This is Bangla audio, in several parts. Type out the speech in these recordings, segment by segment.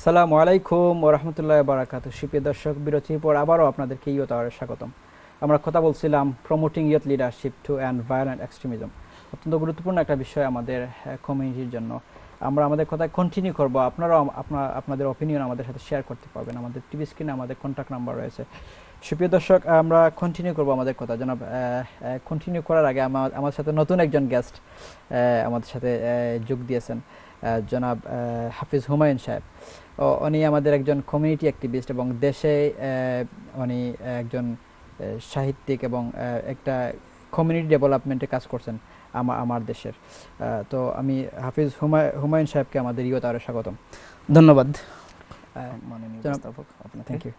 Assalamualaikum warahmatullahi wabarakatuh. Shipya darshok birotir por abaro apnaderke iyotore shagotom. Amra kotha bolchilam promoting youth leadership to and violent extremism. অত্যন্ত গুরুত্বপূর্ণ একটা বিষয় আমাদের কমিউনিটির জন্য। আমরা আমাদের কথা কন্টিনিউ করব। আপনারাও আপনাদের অপিনিয়ন আমাদের সাথে শেয়ার করতে পারবেন। আমাদের টিভি স্ক্রিনে আমাদের কন্টাক্ট নাম্বার রয়েছে। সুপ্রিয় দর্শক আমরা কন্টিনিউ করব আমাদের কথা। জনাব কন্টিনিউ করার আগে আমার সাথে নতুন একজন গেস্ট আমাদের সাথে যোগ দিয়েছেন জনাব হাফিজ হুমায়ুন সাহেব। উনি আমাদের একজন কমিউনিটি অ্যাক্টিভিস্ট এবং দেশে উনি একজন সাহিত্যিক এবং একটা কমিউনিটি ডেভেলপমেন্টে কাজ করছেন। आमार देशेर तो हाफिज हुमायुन साहेब के आमादेर इयो तारे स्वागतम धन्यवाद माननीय उपस्थापक आपना थैंक यू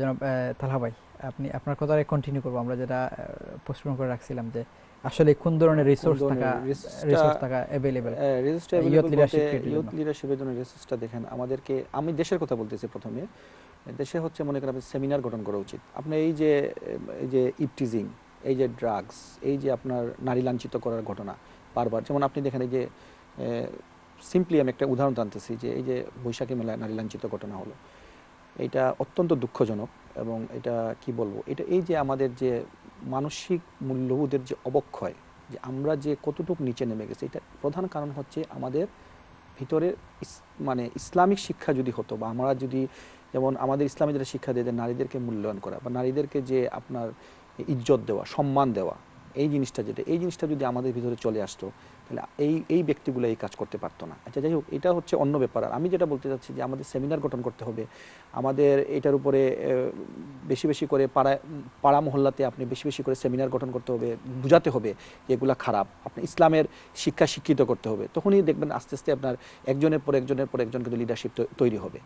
जनाब तालहा भाई आपनी आपनार कथा कन्टिन्यू करब आमरा जेटा पोस्टपोन करे राखছিলাম যে আসলে কোন ধরনের রিসোর্স টাকা अवेलेबल ইয়ুথ লিডারশিপের জন্য রিসোর্সটা দেখেন আমাদেরকে আমি দেশের কথা বলতেছি প্রথমে দেশে হচ্ছে মনে করেন সেমিনার গঠন করা উচিত আপনি এই যে ইপটিজিং এই যে ড্রাগস এই যে আপনার নারী লাঞ্ছিত করার ঘটনা বারবার যেমন আপনি দেখেন এই যে সিম্পলি আমি একটা উদাহরণ টানতেছি যে এই যে বৈশাখী মেলায় নারী লাঞ্ছিত ঘটনা হলো এটা অত্যন্ত দুঃখজনক এবং এটা কি বলবো এটা এই যে আমাদের যে মানসিক মূল্যবোধের যে অবক্ষয় যে আমরা যে কতটুক নিচে নেমে গেছি এটা প্রধান কারণ হচ্ছে আমাদের ভিতরে মানে ইসলামিক শিক্ষা যদি হতো বা আমরা যদি যেমন আমাদের ইসলামে যেটা শিক্ষা দেয় যে নারীদেরকে মূল্যায়ন করা বা নারীদেরকে যে আপনার ইজ্জত দেওয়া সম্মান দেওয়া এই জিনিসটা যদি আমাদের ভিতরে চলে আসতো তাহলে এই ব্যক্তিগুলো এই কাজ করতে পারতো না আচ্ছা যাই হোক এটা হচ্ছে অন্য ব্যাপার আর আমি যেটা বলতে যাচ্ছি যে আমাদের সেমিনার গঠন করতে হবে আমাদের এটার উপরে বেশি করে পাড়া মহল্লাতে আপনি বেশি করে সেমিনার গঠন করতে হবে বুঝাতে হবে এগুলা খারাপ আপনি ইসলামের শিক্ষা শিক্ষিত করতে হবে তখনই দেখবেন আস্তে আস্তে আপনার একজনের পর একজন কিন্তু লিডারশিপ তৈরি হবে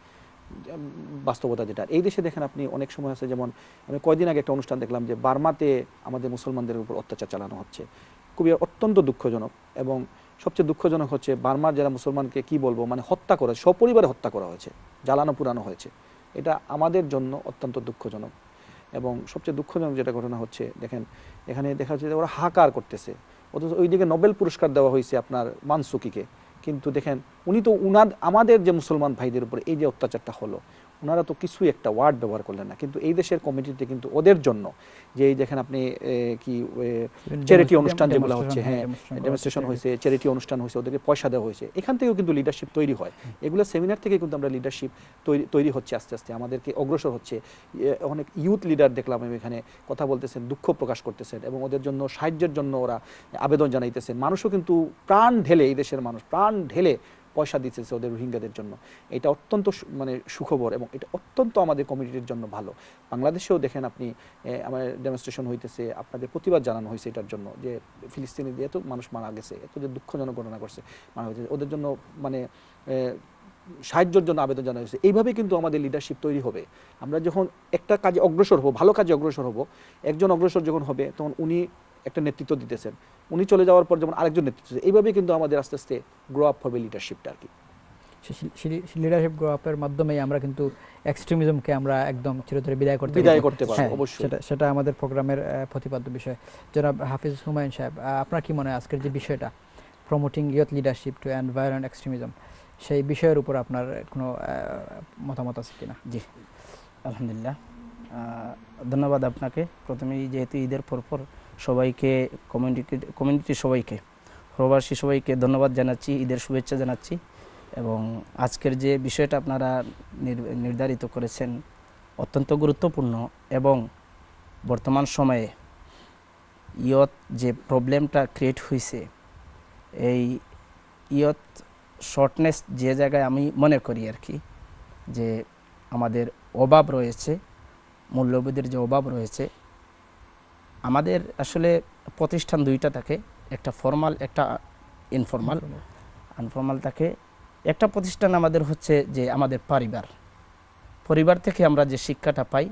বাস্তবতা যেটা এই দেশে দেখেন আপনি অনেক সময় আছে যেমন আমি কয়েকদিন আগে একটা অনুষ্ঠান দেখলাম যে বার্মাতে আমাদের মুসলমানদের উপর অত্যাচার চালানো হচ্ছে খুবই অত্যন্ত দুঃখজনক এবং সবচেয়ে দুঃখজনক হচ্ছে বার্মার যারা মুসলমানকে কি বলবো মানে হত্যা করা সপরিবারে হত্যা করা হয়েছে জ্বালানো পুরানো হয়েছে এটা আমাদের জন্য অত্যন্ত দুঃখজনক এবং সবচেয়ে দুঃখজনক যেটা ঘটনা হচ্ছে দেখেন এখানে দেখা যাচ্ছে যে ওরা হাহাকার করতেছে অথচ ওইদিকে নোবেল পুরস্কার দেওয়া হয়েছে আপনার মানসুকিকে কিন্তু দেখেন উনি তো আমাদের যে মুসলমান ভাইদের উপরে এই যে অত্যাচারটা হলো ওনারা তো কিছুই একটা ওয়ার্ড ব্যবহার করলেন না কিন্তু এই দেশের কমিউনিটিতে কিন্তু ওদের জন্য যে এই দেখেন আপনি কি চ্যারিটি অনুষ্ঠান যেগুলো হচ্ছে হ্যাঁ ডেমনস্ট্রেশন হয়েছে চ্যারিটি অনুষ্ঠান হয়েছে ওদেরকে পয়সা দেওয়া হয়েছে এখান থেকেও কিন্তু লিডারশিপ তৈরি হয় এগুলো সেমিনার থেকে কিন্তু আমরা লিডারশিপ তৈরি হচ্ছে আস্তে আস্তে আমাদেরকে অগ্রসর হচ্ছে অনেক ইউথ লিডার দেখলাম আমি এখানে কথা বলতেছেন দুঃখ প্রকাশ করতেছেন এবং ওদের জন্য সাহায্যের জন্য ওরা আবেদন জানাইতেছেন মানুষও কিন্তু প্রাণ ঢেলে এই দেশের মানুষ প্রাণ ঢেলে পয়সা দিতেছে ওদের রোহিঙ্গাদের জন্য এটা অত্যন্ত মানে সুখবর এবং এটা অত্যন্ত আমাদের কমিউনিটির জন্য ভালো বাংলাদেশেও দেখেন আপনি আমাদের ডেমনস্ট্রেশন হইতেছে আপনাদের প্রতিবাদ জানানো হয়েছে এটার জন্য যে ফিলিস্তিনি দিয়ে তো মানুষ মারা গেছে এত যে দুঃখজনক ঘটনা করছে মারা হয়েছে ওদের জন্য মানে সাহায্যের জন্য আবেদন জানানো হয়েছে এইভাবে কিন্তু আমাদের লিডারশিপ তৈরি হবে আমরা যখন একটা কাজে অগ্রসর হব ভালো কাজে অগ্রসর হব একজন অগ্রসর যখন হবে তখন উনি একটা নেতৃত্ব দিতেছেন উনি চলে যাওয়ার পর যেমন আরেকজন নেতৃত্ব এইভাবে কিন্তু আমাদের আস্তে আস্তে গ্রো আপ হবে লিডারশিপটা আর কি লিডারশিপ গ্রো আপের মাধ্যমে আমরা কিন্তু এক্সট্রিমিজমকে আমরা একদম চিরতরে বিদায় করতে পারব অবশ্যই সেটা আমাদের প্রোগ্রামের প্রতিপাদ্য বিষয় জনাব হাফিজ হুমায়ুন সাহেব আপনার কি মনে হয় আজকের যে বিষয়টা promoting youth leadership to end violent extremism সেই বিষয়ের উপর আপনার কোনো মতামত আছে কিনা জি আলহামদুলিল্লাহ ধন্যবাদ আপনাকে প্রথমেই যেহেতু ঈদের পরপর সবাইকে কমিউনিটি সবাইকে প্রবাসী সবাইকে ধন্যবাদ জানাচ্ছি ঈদের শুভেচ্ছা জানাচ্ছি এবং আজকের যে বিষয়টা আপনারা নির্ধারিত করেছেন অত্যন্ত গুরুত্বপূর্ণ এবং বর্তমান সময়ে ইয়ুথ যে প্রবলেমটা ক্রিয়েট হয়েছে এই ইয়ুথ শর্টনেস যে জায়গায় আমি মনে করি আর কি যে আমাদের অভাব রয়েছে মূল্যবোধের যে অভাব রয়েছে আমাদের আসলে প্রতিষ্ঠান দুইটা থাকে একটা ফর্মাল একটা ইনফর্মাল আনফর্মাল থাকে একটা প্রতিষ্ঠান আমাদের হচ্ছে যে আমাদের পরিবার থেকে আমরা যে শিক্ষাটা পাই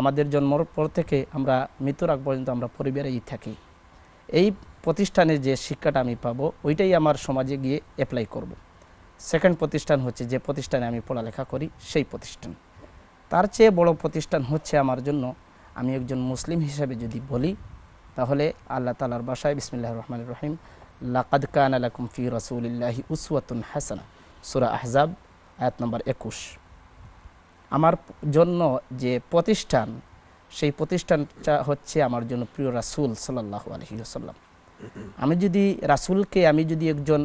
আমাদের জন্মর পর থেকে আমরা মৃত্যুর আগ পর্যন্ত আমরা পরিবারেই থাকি এই প্রতিষ্ঠানে যে শিক্ষাটা আমি পাবো ওইটাই আমার সমাজে গিয়ে অ্যাপ্লাই করব। সেকেন্ড প্রতিষ্ঠান হচ্ছে যে প্রতিষ্ঠানে আমি পড়ালেখা করি সেই প্রতিষ্ঠান তার চেয়ে বড় প্রতিষ্ঠান হচ্ছে আমার জন্য আমি একজন মুসলিম হিসাবে যদি বলি তাহলে আল্লাহ তাআলার ভাষায় বিসমিল্লাহির রহমানির রহিম লাকাদ কানা লাকুম ফি রাসূলিল্লাহি উসওয়াতুন হাসানা সূরা আহজাব आयत नम्बर 21 आमार जन्नो जे प्रतिष्ठान सेई प्रतिष्ठानटा होच्छे आमार जन्नो प्रिय रासूल सल्लल्लाहु आलैहि वसल्लाम आमी जदि रासूलके आमी जदि एकजन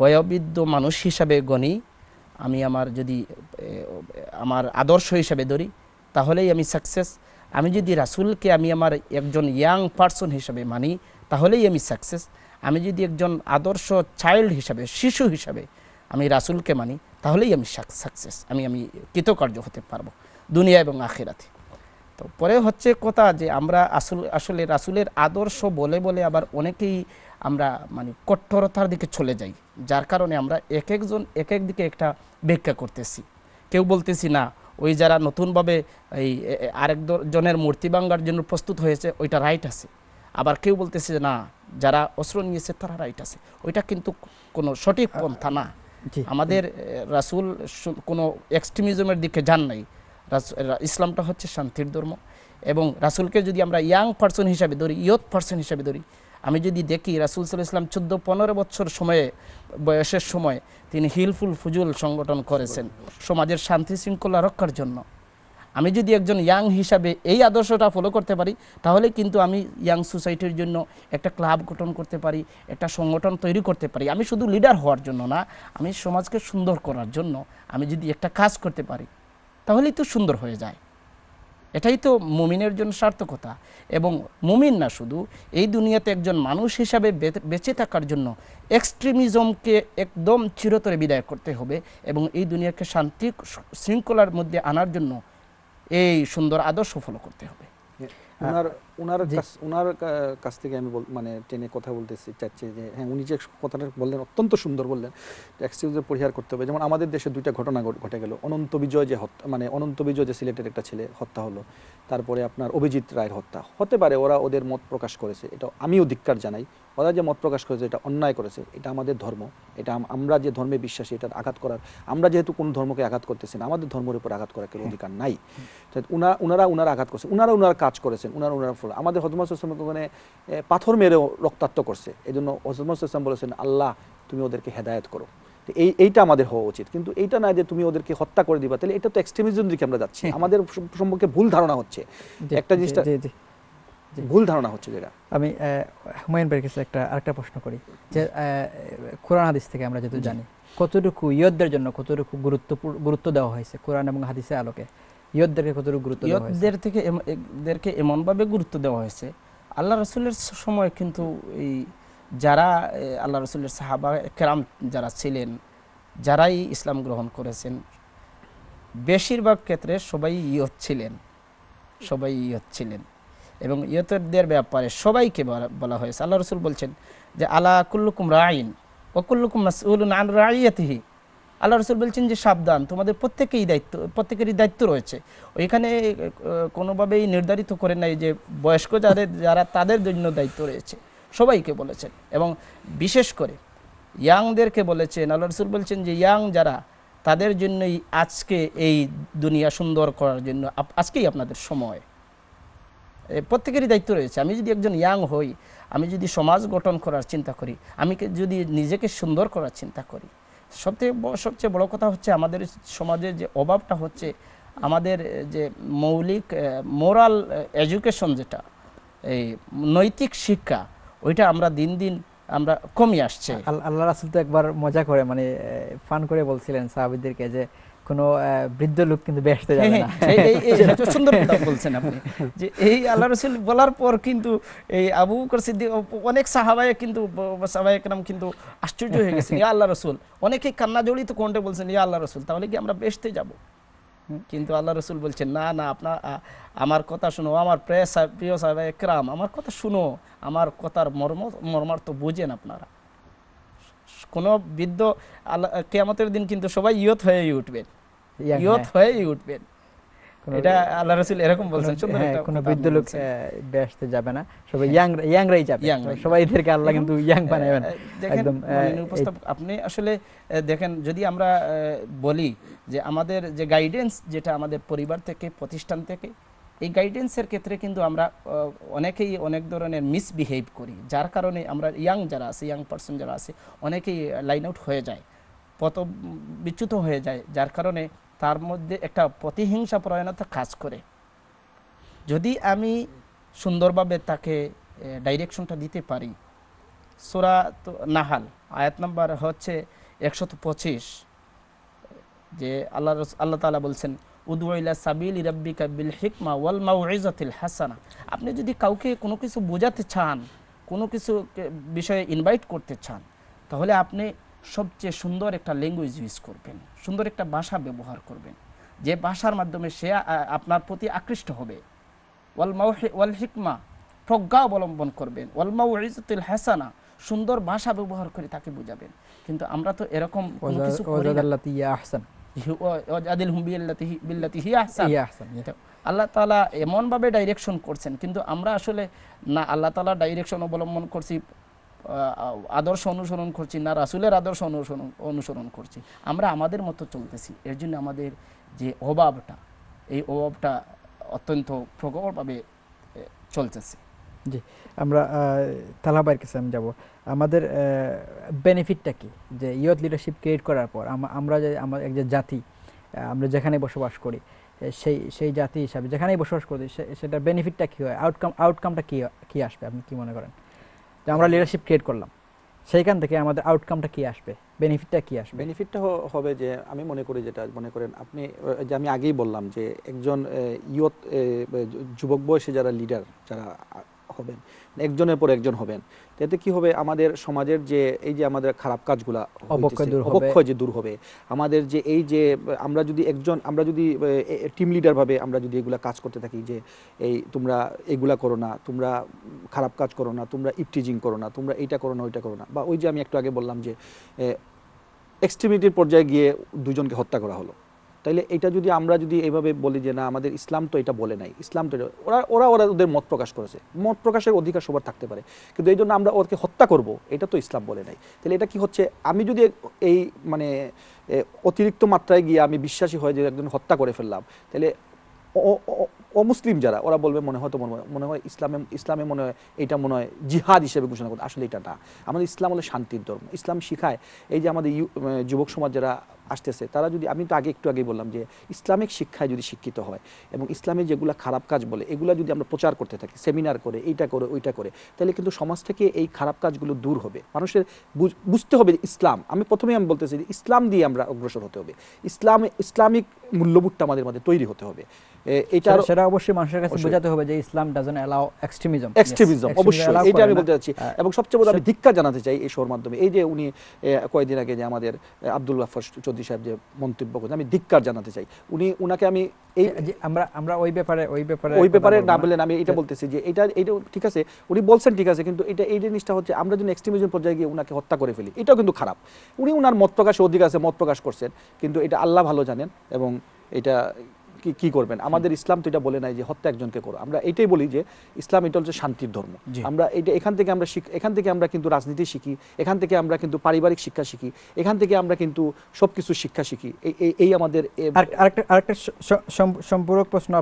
बयोबृद्ध मानुष हिसाबे गणी आमी आमार जदि आमार आदर्श हिसाबे धरी ताहलेई आमी सक्सेस आमी जदि रासूलके आमी आमार एकजन यांग पार्सन हिसाबे मानी ताहलेई आमी सक्सेस आमी जदि एकजन आदर्श चाइल्ड हिसाबे शिशु हिसाबे आमी रासूलके मानी ताहलेई आमी सक्सेस आमी आमी कृतकार्य होते पारबो दुनिया एबं आखिराते। तो परे होच्छे कथा जे आमरा आसले रासूलेर आदर्श बोले बोले आबार अनेकेई आमरा माने कठोरतार दिके चले जाई जार कारणे आमरा एक एक जन एक एक दिके एकटा व्याख्या करतेछि। केउ बोलतेछि ना ओई जारा नतुन भावे एई आरेक जनेर मूर्ति भांगार जन्य प्रस्तुत होयेछे ओइटा राइट आछे, आबार केउ बोलतेछि ना जारा अस्त्र नियेछे तारा राइट आछे, ओइटा किन्तु कोनो सठिक पन्था ना। आमादेर रासूल कोनो एक्सट्रीमिजमेर दिके जान नाई, इस्लामटा होच्छे शांतिर धर्म एबं रासूलके जदि आमरा यांग पार्सन हिसाबे धरी इयथ पार्सन हिसाबे धरी आमी जदि देखि रासूल सल्लल्लाहु आलैहि वसल्लाम 14-15 बछर समये बयसेर समय तिनि हिलफुल फुजुल संगठन करेछेन समाजेर शांति शृंखला रक्षार जन्य। आमी जदि एकजन यांग हिसाबे एई आदर्शटा फलो करते पारी ताहले किन्तु आमी यांग सोसाइटिर जन्य एकटा क्लाब गठन करते पारी, एकटा संगठन तैरि करते पारी। आमी शुधु लिडार होवार जन्य ना, आमी समाजके सुंदर करार जन्य आमी जदि एकटा काज करते पारी ताहलेई तो सुंदर हो जाए। एटाई तो मुमिनेर जन्य सार्थकता एबं मुमिन ना शुधु एई दुनियाते एकजन मानुष हिसाबे बेंचे थाकार जन्य एक्सट्रीमिजमके एकदम चिरतरे बिदाय करते होबे एबं एई दुनियाके शांति शृंखलार मध्ये आनार जन्य এই সুন্দর আদর্শ ফলো করতে হবে। ওনার ওনার ওনার কাছ থেকে আমি মানে টেনে কথা বলতেছি চাচ্ছি যে হ্যাঁ উনি যে কথাটা বললেন অত্যন্ত সুন্দর বললেন এক্সকিউজের পরিহার করতে হবে। যেমন আমাদের দেশে দুইটা ঘটনা ঘটে গেল, অনন্ত বিজয় যে মানে অনন্ত বিজয় যে সিলেটের একটা ছেলে হত্যা হলো, তারপরে আপনার অভিজিৎ রায়ের হত্যা। হতে পারে ওরা ওদের মত প্রকাশ করেছে, এটা আমিও ধিক্কার জানাই, ওরা যে মত প্রকাশ করেছে এটা অন্যায় করেছে, এটা আমাদের ধর্ম, এটা আমরা যে ধর্মে বিশ্বাসী এটার আঘাত করার আমরা যেহেতু কোন ধর্মকে আঘাত করতেছি না আমাদের ধর্মের উপর আঘাত করার কোনো অধিকার নাই। ওনারা ওনারা আঘাত করছে, ওনারা ওনার কাজ করেছেন, ওনারা ওনার ফল আমাদের হযরত মুহাম্মদ সাল্লাল্লাহু আলাইহি ওয়াসাল্লাম পাথর মেরে রক্তাক্ত করছে। এজন্য হযরত মুহাম্মদ সাল্লাল্লাহু আলাইহি ওয়াসাল্লাম বলেছেন আল্লাহ তুমি ওদেরকে হেদায়েত করো, এইটা আমাদের হওয়া উচিত। কিন্তু এইটা না যে তুমি ওদেরকে হত্যা করে দিবা, তাহলে এটা তো এক্সট্রিমিজম দিকে আমরা যাচ্ছি। আমাদের সম্পর্কে ভুল ধারণা হচ্ছে একটা জিনিসটা ভুল ধারণা হচ্ছে যেটা আমি হুমায়ুন ভাইয়ের কাছে আরেকটা প্রশ্ন করি যে কোরআন হাদিস থেকে আমরা যেটা জানি কতটুকু ইয়দদের জন্য কতটুকু গুরুত্ব দেওয়া হয়েছে কোরআন এবং হাদিসের আলোকে, ইয়দদেরকে কতটুকু গুরুত্ব দেওয়া হয়েছে? ইয়দদের থেকে এদেরকে এমন ভাবে গুরুত্ব দেওয়া হয়েছে আল্লাহ রাসূলের সময় কিন্তু এই যারা আল্লাহ রাসূলের সাহাবা কেরাম যারা ছিলেন যারাই ইসলাম গ্রহণ করেছেন বেশিরভাগ ক্ষেত্রে সবাই ইয়দ ছিলেন, সবাই ইয়দ ছিলেন এবং ইয়তদের ব্যাপারে সবাইকে বলা হয়েছে। আল্লাহ রাসূল বলছেন যে আলা কুল্লুকুম রাইন ওয়া কুল্লুকুম মাসউলুন আন রাইয়াতিহি। আল্লাহ রাসূল বলছেন যে সাবধান, তোমাদের প্রত্যেকেরই দায়িত্ব রয়েছে। ওইখানে কোনোভাবেই নির্ধারিত করে নাই যে বয়স্ক যারা তাদের জন্য দায়িত্ব রয়েছে, সবাইকে বলেছেন এবং বিশেষ করে ইয়াংদেরকে বলেছেন। আল্লাহ রাসূল বলছেন যে ইয়াং যারা তাদের জন্যই আজকে এই দুনিয়া সুন্দর করার জন্য আজকেই আপনাদের সময়, প্রত্যেকেরই দায়িত্ব রয়েছে। আমি যদি একজন ইয়াং হই, আমি যদি সমাজ গঠন করার চিন্তা করি, আমি যদি নিজেকে সুন্দর করার চিন্তা করি, সবচেয়ে বড় কথা হচ্ছে আমাদের সমাজের যে অভাবটা হচ্ছে আমাদের যে মৌলিক মোরাল এডুকেশন যেটা এই নৈতিক শিক্ষা ওইটা আমরা দিন দিন আমরা কমিয়ে আসছে। আল্লাহ রাসূল তো একবার মজা করে মানে ফান করে বলছিলেন সাহাবীদেরকে যে কোনো বৃদ্ধ লোক কিন্তু বেহেশতে যাবে না, এটা সুন্দর কথা বলছেন আপনি যে এই আল্লাহ রাসূল বলার পর কিন্তু এই আবু বকর সিদ্দিক অনেক সাহাবায়ে কেরাম কিন্তু আশ্চর্য হয়ে গেছেন ইয়া আল্লাহ রাসূল, অনেকে কান্না জড়িত কণ্ঠে বলছেন ইয়া আল্লাহ রাসূল তাহলে কি আমরা বেহেশতে যাব? কিন্তু আল্লাহ রাসূল বলছেন না না, আপনার আমার কথা শুনো, আমার প্রিয় সাহাবায়ে কেরাম আমার কথা শুনো, আমার কথার মর্মার্থ বুঝেন আপনারা। কোনো বৃদ্ধ কিয়ামতের দিন কিন্তু সবাই ইয়ত হয়ে উঠবেন, ইয়ত হয়ে উঠবেন, এটা আল্লাহ রাসূল এরকম বলেছেন। সুন্দর একটা কোনো বৃদ্ধ লোক বেহেশতে যাবে না, সবাই ইয়াংরাই যাবে, সবাই এদেরকে আল্লাহ কিন্তু ইয়াং বানাবেন একদম। আপনি আসলে দেখেন যদি আমরা বলি যে আমাদের যে গাইডেন্স যেটা আমাদের পরিবার থেকে প্রতিষ্ঠান থেকে এই গাইডেন্সের ক্ষেত্রে কিন্তু আমরা অনেকেই অনেক ধরনের মিসবিহেভ করি, যার কারণে আমরা ইয়াং যারা আছে ইয়াং পার্সন যারা আছে অনেকেই লাইন আউট হয়ে যায়। পথ বিচ্যুত হয়ে যায় যার কারণে তার মধ্যে একটা প্রতিহিংসা প্রবণতা কাজ করে যদি আমি সুন্দরভাবে তাকে ডাইরেকশনটা দিতে পারি সূরা নাহাল আয়াত নাম্বার হচ্ছে 125 যে আল্লাহ তাআলা বলেন উদু ইলা সাবিলি রাব্বিকা বিল হিকমা ওয়াল মাউইজাতিল হাসানা আপনি যদি কাউকে কোনো কিছু বোঝাতে চান কোনো কিছু বিষয়ে ইনভাইট করতে চান তাহলে আপনি সবচেয়ে সুন্দর একটা ল্যাঙ্গুয়েজ ইউজ করবেন সুন্দর একটা ভাষা ব্যবহার করবেন যে ভাষার মাধ্যমে সে আপনার প্রতি আকৃষ্ট হবে ওয়াল মাউহি ওয়াল হিকমা প্রজ্ঞা অবলম্বন করবেন ওয়াল মাউইজাতিল হাসানা সুন্দর ভাষা ব্যবহার করে তাকে বোঝাবেন কিন্তু আমরা তো এরকম কোনো কিছু করি না ওয়াজাদিলহুম বিল্লাতি হিয়া আহসান আল্লাহ তাআলা এমন ভাবে ডাইরেকশন করছেন কিন্তু আমরা আসলে না আল্লাহ তাআলা ডাইরেকশন অবলম্বন করছি আদর্শ অনুসরণ করছি না রাসূলের আদর্শ অনুসরণ করছি আমরা আমাদের মতো চলতেছি এর জন্য আমাদের যে অভাবটা এই অভাবটা অত্যন্ত প্রকটভাবে চলতেছে জি আমরা তালাবার কাছে আমি যাব আমাদের বেনিফিটটা কি যে ইয়ুথ লিডারশিপ ক্রিয়েট করার পর আমরা যে আমাদের একটা জাতি আমরা যেখানে বসবাস করি সেই জাতি হিসাবে যেখানেই বসবাস করি সেটা বেনিফিটটা কি হয় আউটকামটা কি আসবে আপনি কি মনে করেন যে আমরা লিডারশিপ ক্রিয়েট করলাম সেইখান থেকে আমাদের আউটকামটা কি আসবে বেনিফিটটা কি আসবে বেনিফিটটা হবে যে আমি মনে করি যেটা মনে করেন আপনি যে আমি আগেই বললাম যে একজন ইয়ুথ যুবক বয়সে যারা লিডার যারা হবেন একজনের পর একজন হবেন এতে কি হবে আমাদের সমাজের যে এই যে আমাদের খারাপ কাজগুলা অবক্ষয় যে দূর হবে আমাদের যে এই যে আমরা যদি একজন আমরা যদি টিম লিডার ভাবে আমরা যদি এগুলা কাজ করতে থাকি যে এই তোমরা এগুলা করো না তোমরা খারাপ কাজ করো না তোমরা ইপটিজিং করো না তোমরা এইটা করো না ওইটা করো না বা ওই যে আমি একটু আগে বললাম যে এক্সট্রিমিটির পর্যায়ে গিয়ে দুজনকে হত্যা করা হলো তাইলে এটা যদি আমরা যদি এইভাবে বলি যে না আমাদের ইসলাম তো এটা বলে নাই ইসলাম তো ওরা ওরা ওরা ওদের মত প্রকাশ করেছে মত প্রকাশের অধিকার সবার থাকতে পারে কিন্তু এই জন্য আমরা ওকে হত্যা করব এটা তো ইসলাম বলে নাই তাহলে এটা কি হচ্ছে আমি যদি এই মানে অতিরিক্ত মাত্রায় গিয়ে আমি বিশ্বাসী হয়ে যে একজন হত্যা করে ফেললাম তাহলে অমুসলিম যারা ওরা বলবে মনে হয় ইসলামে মনে হয় এটা মনে হয় জিহাদ হিসেবে ঘোষণা করে আসলে এটা না আমাদের ইসলাম হলো শান্তির ধর্ম ইসলাম শিখায় এই যে আমাদের যুবক সমাজ যারা আসতেছে তারা যদি আমি তো একটু আগে বললাম যে ইসলামিক শিক্ষায় যদি শিক্ষিত হয় এবং ইসলামে যেগুলা খারাপ কাজ বলে এগুলা যদি আমরা প্রচার করতে থাকি সেমিনার করে এইটা করে ওইটা করে তাহলে কিন্তু সমাজ থেকে এই খারাপ কাজগুলো দূর হবে মানুষের বুঝতে হবে ইসলাম আমি প্রথমেই বলতেছি যে ইসলাম দিয়ে আমরা অগ্রসর হতে হবে ইসলামিক মূল্যবোধটা আমাদের মধ্যে তৈরি হতে হবে এটা সেটা অবশ্যই মানুষের কাছে বোঝাতে হবে যে ইসলাম ডাজন্ট অ্যালাউ এক্সট্রিমিজম অবশ্যই এটা আমি বলতে চাচ্ছি এবং সবচেয়ে বড় আমি ধিক্কার জানাতে চাই এই শোর মাধ্যমে এই যে উনি কয়েকদিন আগে যে আমাদের আব্দুল গফফার চৌধুরী সাহেব যে মন্তব্য করেন আমি ধিক্কার জানাতে চাই উনি উনাকে আমি এই আমরা ওই ব্যাপারে না বলেন আমি এটা বলতেছি যে এটা ঠিক আছে উনি বলছেন ঠিক আছে কিন্তু এটা এই জিনিসটা হচ্ছে আমরা যখন এক্সট্রিমিজম পর্যায়ে গিয়ে উনাকে হত্যা করে ফেলি এটাও কিন্তু খারাপ উনি উনার মত প্রকাশের অধিকার আছে মত প্রকাশ করছেন কিন্তু এটা আল্লাহ ভালো জানেন এবং এটা কি করবেন আমাদের ইসলাম তো এটা বলে নাই যে হত্যা একজনকে করো আমরা এটাই বলি যে ইসলাম এটা হচ্ছে শান্তির ধর্ম আমরা এটা এখান থেকে আমরা কিন্তু রাজনীতি শিখি এখান থেকে আমরা কিন্তু পারিবারিক শিক্ষা শিখি এখান থেকে আমরা কিন্তু সবকিছু শিক্ষা শিখি এই আমাদের আরেকটা সম্পূরক প্রশ্ন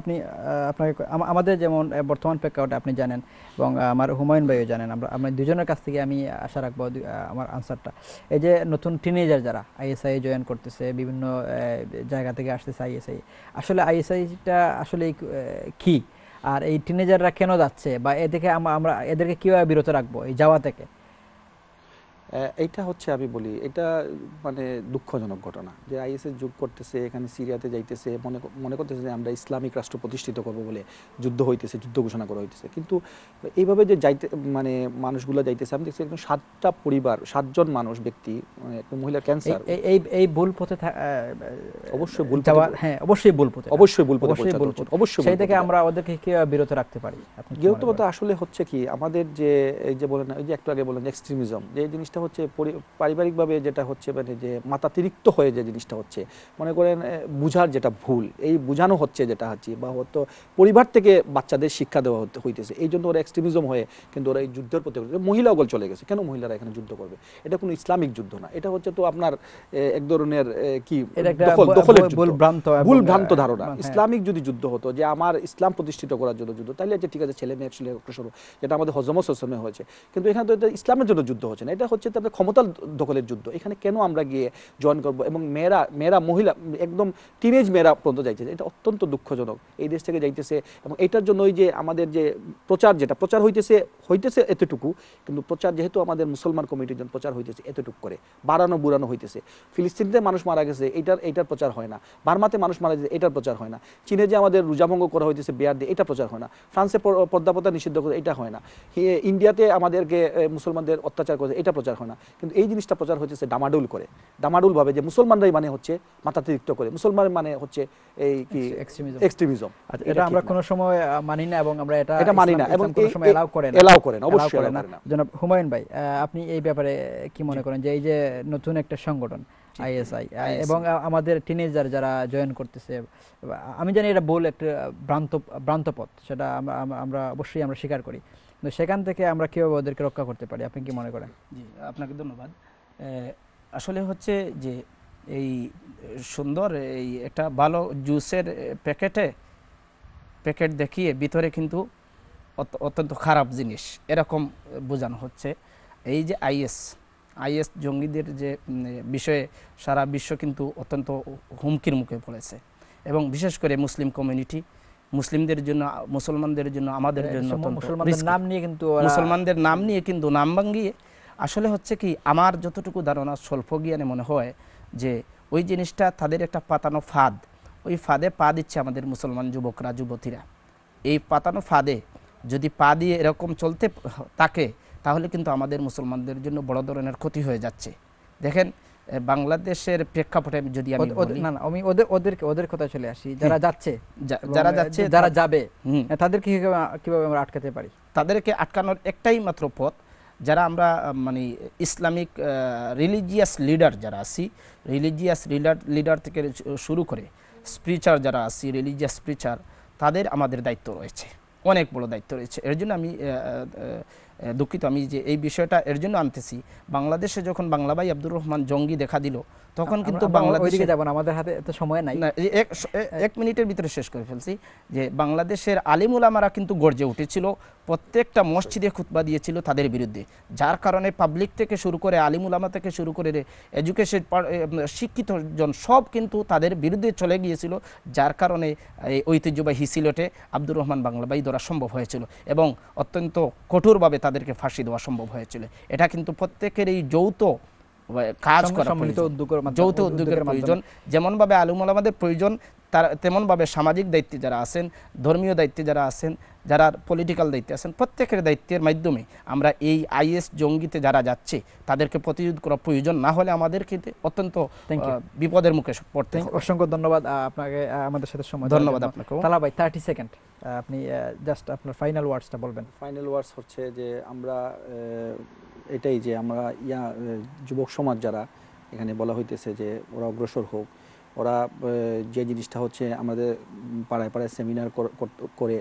আপনাকে আমাদের যেমন বর্তমান প্রেক্ষাপটে আপনি জানেন এবং আমার হুমায়ুন ভাইও জানেন আমরা দুজনের কাছ থেকে আমি আশা রাখবো আমার আনসারটা এই যে নতুন টিনেজার যারা আইএসআই জয়েন করতেছে বিভিন্ন জায়গা থেকে আসতেছে আইএসআই আসলে আইএসআইটা আসলে কি আর এই টিনেজাররা কেন যাচ্ছে বা এদিকে আমরা এদেরকে কিভাবে বিরত রাখবো এই যাওয়া থেকে এইটা হচ্ছে আমি বলি এটা মানে দুঃখজনক ঘটনা যে আইএসএস যুদ্ধ করতেছে এখানে সিরিয়াতে যাইতেছে মনে করতেছে যে আমরা ইসলামিক রাষ্ট্র প্রতিষ্ঠিত করব বলে যুদ্ধ হইতেছে যুদ্ধ ঘোষণা করা হইতেছে কিন্তু এইভাবে যে যাইতে মানে মানুষগুলো যাইতেছে আমি দেখছি একদম 7টা পরিবার 7জন মানুষ ব্যক্তি একটা মহিলা ক্যান্সার এই ভুল পথে অবশ্যই ভুল যাওয়া হ্যাঁ অবশ্যই ভুল পথে সেই থেকে আমরা ওদেরকে কি বিরত রাখতে পারি আপনি যেহেতু তো আসলে হচ্ছে কি আমাদের যে এই যে বলেন ওই যে একটু আগে বলেন এক্সট্রিমিজম যে জিনিস হচ্ছে পারিবারিকভাবে যেটা হচ্ছে মানে যে মাতাতিরিক্ত হয়ে যে জিনিসটা হচ্ছে মনে করেন বুঝার যেটা ভুল এই বুঝানো হচ্ছে যেটা হচ্ছে বা হয়তো পরিবার থেকে বাচ্চাদের শিক্ষা দেওয়া হইতেছে এই জন্য ওরা এক্সট্রিমিজম হয়ে কিন্তু ওরা এই যুদ্ধের প্রতি মহিলা অগল চলে গেছে কেন মহিলারা এখানে যুদ্ধ করবে এটা কোনো ইসলামিক যুদ্ধ না এটা হচ্ছে তো আপনার এক ধরনের কি দখলের ভুল ভ্রান্ত ধারণা ইসলামিক যদি যুদ্ধ হতো যে আমার ইসলাম প্রতিষ্ঠিত করার জন্য যুদ্ধ তাহলে যে ঠিক আছে ছেলে মেয়ে আসলে অগ্রসর যেটা আমাদের হজমস হোসেনে হয়েছে কিন্তু এখানে তো ইসলামের জন্য যুদ্ধ হচ্ছে না এটা হচ্ছে সবচেয়ে আপনার ক্ষমতা দখলের যুদ্ধ এখানে কেন আমরা গিয়ে জয়েন করব এবং মেয়েরা মেয়েরা মহিলা একদম টিনেজ মেয়েরা পর্যন্ত যাইতেছে এটা অত্যন্ত দুঃখজনক এই দেশ থেকে যাইতেছে এবং এটার জন্যই যে আমাদের যে প্রচার যেটা প্রচার হইতেছে এতটুকু কিন্তু প্রচার যেহেতু আমাদের মুসলমান কমিউনিটির জন্য প্রচার হইতেছে এতটুকু করে বাড়ানো বুড়ানো হইতেছে ফিলিস্তিনে মানুষ মারা গেছে এটার প্রচার হয় না বার্মাতে মানুষ মারা গেছে এটার প্রচার হয় না চীনে যে আমাদের রোজাভঙ্গ করা হইতেছে বিয়ার দিয়ে এটা প্রচার হয় না ফ্রান্সে পর্দাপতা নিষিদ্ধ করে এটা হয় না ইন্ডিয়াতে আমাদেরকে মুসলমানদের অত্যাচার করে এটা প্রচার হয় না কিন্তু এই জিনিসটা প্রচার হইতেছে ডামাডুল করে ডামাডুল ভাবে যে মুসলমানরাই মানে হচ্ছে মাতাতিরিক্ত করে মুসলমান মানে হচ্ছে এই কি এক্সট্রিমিজম এটা আমরা কোন সময় মানি না এবং আমরা এটা মানি না এবং কোন সময় এলাও করেন অবশ্যই এলাও করেন জনাব হুমায়ুন ভাই আপনি এই ব্যাপারে কি মনে করেন যে এই যে নতুন একটা সংগঠন আইএসআই এবং আমাদের টিনেজার যারা জয়েন করতেছে আমি জানি এটা ভুল একটা ভ্রান্ত পথ সেটা আমরা অবশ্যই আমরা স্বীকার করি কিন্তু সেখান থেকে আমরা কিভাবে ওদেরকে রক্ষা করতে পারি আপনি কি মনে করেন জি আপনাকে ধন্যবাদ আসলে হচ্ছে যে এই সুন্দর এই একটা ভালো জুসের প্যাকেট দেখিয়ে ভিতরে কিন্তু অত্যন্ত খারাপ জিনিস এরকম বোঝানো হচ্ছে এই যে আইএস জঙ্গিদের যে বিষয়ে সারা বিশ্ব কিন্তু অত্যন্ত হুমকির মুখে পড়েছে এবং বিশেষ করে মুসলিম কমিউনিটি মুসলিমদের জন্য মুসলমানদের জন্য আমাদের জন্য মুসলমানদের নাম নিয়ে কিন্তু নাম ভাঙিয়ে আসলে হচ্ছে কি আমার যতটুকু ধারণা স্বল্প জ্ঞানে মনে হয় যে ওই জিনিসটা তাদের একটা পাতানো ফাঁদ ওই ফাঁদে পা দিচ্ছে আমাদের মুসলমান যুবকরা যুবতীরা এই পাতানো ফাঁদে যদি পা দিয়ে এরকম চলতে থাকে তাহলে কিন্তু আমাদের মুসলমানদের জন্য বড় ধরনের ক্ষতি হয়ে যাচ্ছে দেখেন বাংলাদেশের প্রেক্ষাপটে যদি আমি না না আমি ওদের কথা চলে আসি যারা যাচ্ছে যারা যাবে তাদেরকে কিভাবে আমরা আটকাতে পারি তাদেরকে আটকানোর একটাই মাত্র পথ যারা আমরা মানে ইসলামিক রিলিজিয়াস লিডার যারা আছি রিলিজিয়াস লিডার থেকে শুরু করে স্পিরিচার যারা আছি রিলিজিয়াস স্পিরিচার তাদের আমাদের দায়িত্ব রয়েছে অনেক বড় দায়িত্ব রয়েছে এর জন্য আমি দুঃখিত আমি যে এই বিষয়টা এর জন্য আনতেছি বাংলাদেশে যখন বাংলা ভাই আব্দুর রহমান জঙ্গি দেখা দিল তখন কিন্তু বাংলাদেশে যাব না আমাদের হাতে এত সময় নাই না এক মিনিটের ভিতরে শেষ করে ফেলছি যে বাংলাদেশের আলেম উলামারা কিন্তু গর্জে উঠেছিল প্রত্যেকটা মসজিদে খুতবা দিয়েছিল তাদের বিরুদ্ধে যার কারণে পাবলিক থেকে শুরু করে আলেম উলামা থেকে শুরু করে এডুকেশন শিক্ষিত জন সব কিন্তু তাদের বিরুদ্ধে চলে গিয়েছিল যার কারণে এই ঐতিহ্যবাহী সিলেটে আব্দুর রহমান বাংলা ভাই ধরা সম্ভব হয়েছিল এবং অত্যন্ত কঠোরভাবে তাদেরকে ফাঁসি দেওয়া সম্ভব হয়েছিল এটা কিন্তু প্রত্যেকের এই যৌথ কাজ করা যৌথ উদ্যোগের প্রয়োজন যেমনভাবে আলেম ওলামাদের প্রয়োজন তেমনভাবে সামাজিক দায়িত্বে যারা আছেন ধর্মীয় দায়িত্বে যারা আছেন যারা পলিটিক্যাল দায়িত্বে আছেন প্রত্যেকের দায়িত্বের মাধ্যমে আমরা এই আইএস জঙ্গিতে যারা যাচ্ছে তাদেরকে প্রতিরোধ করা প্রয়োজন না হলে আমাদেরকে অত্যন্ত বিপদের মুখে পড়তে হবে অসংখ্য ধন্যবাদ আপনাকে আমাদের সাথে সময় ধন্যবাদ আপনাকে তালা ভাই 30 সেকেন্ড আপনি জাস্ট আপনার ফাইনাল ওয়ার্ডসটা বলবেন ফাইনাল ওয়ার্ডস হচ্ছে যে আমরা এটাই যে আমরা যুবক সমাজ যারা এখানে বলা হইতেছে যে ওরা অগ্রসর হোক ওরা যে জিনিসটা হচ্ছে আমাদের পাড়ায় পাড়ায় সেমিনার করে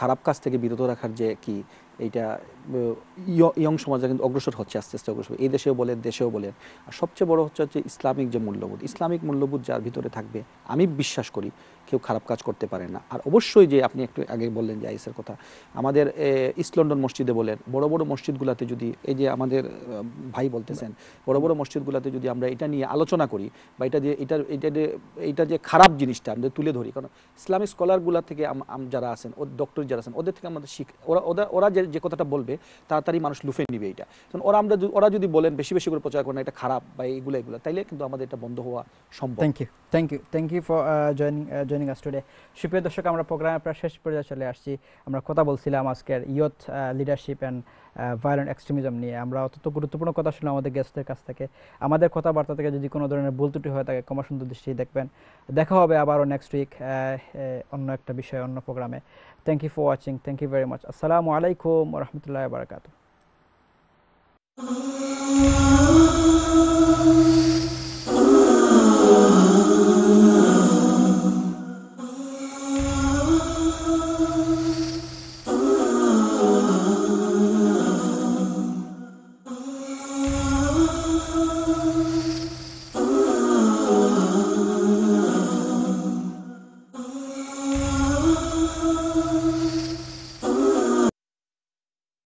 খারাপ কাজ থেকে বিরত রাখার যে কি এইটা ইয়ং সমাজে কিন্তু অগ্রসর হচ্ছে আস্তে আস্তে অগ্রসর এই দেশেও বলেন দেশেও বলেন আর সবচেয়ে বড় হচ্ছে ইসলামিক যে মূল্যবোধ ইসলামিক মূল্যবোধ যার ভিতরে থাকবে আমি বিশ্বাস করি কেউ খারাপ কাজ করতে পারে না আর অবশ্যই যে আপনি একটু আগে বললেন যে আইএসের কথা আমাদের ইস্ট লন্ডন মসজিদে বলেন বড় বড় মসজিদগুলোতে যদি এই যে আমাদের ভাই বলতেছেন বড় বড় মসজিদগুলোতে যদি আমরা এটা নিয়ে আলোচনা করি বা এটা যে এটা যে খারাপ জিনিসটা আমরা তুলে ধরি কারণ ইসলামিক স্কলারগুলা থেকে যারা আছেন ও ডক্টর যারা আছেন ওদের থেকে আমাদের ওরা যে কথাটা বলবে তাড়াতাড়ি মানুষ লুফে নিবে এটা কারণ ওরা যদি বলেন বেশি করে প্রচার করেন এটা খারাপ বা এইগুলো তাইলে কিন্তু আমাদের এটা বন্ধ হওয়া সম্ভব thank you for joining us today সুপ্রিয় দর্শক আমরা প্রোগ্রামে প্রায় শেষ পর্যায়ে চলে আসছি আমরা কথা বলছিলাম আজকের youth leadership and violent extremism নিয়ে আমরা অত্যন্ত গুরুত্বপূর্ণ কথা শুনলাম আমাদের গেস্টদের কাছ থেকে আমাদের কথাবার্তা থেকে যদি কোনো ধরনের ভুল ত্রুটি হয় তাকে ক্ষমা সুন্দর দৃষ্টি দেখবেন দেখা হবে আবারও নেক্সট উইক অন্য একটা বিষয় অন্য প্রোগ্রামে thank you for watching thank you very much আসসালামু আলাইকুম ওয়া রাহমাতুল্লাহি ওয়া বারাকাতুহু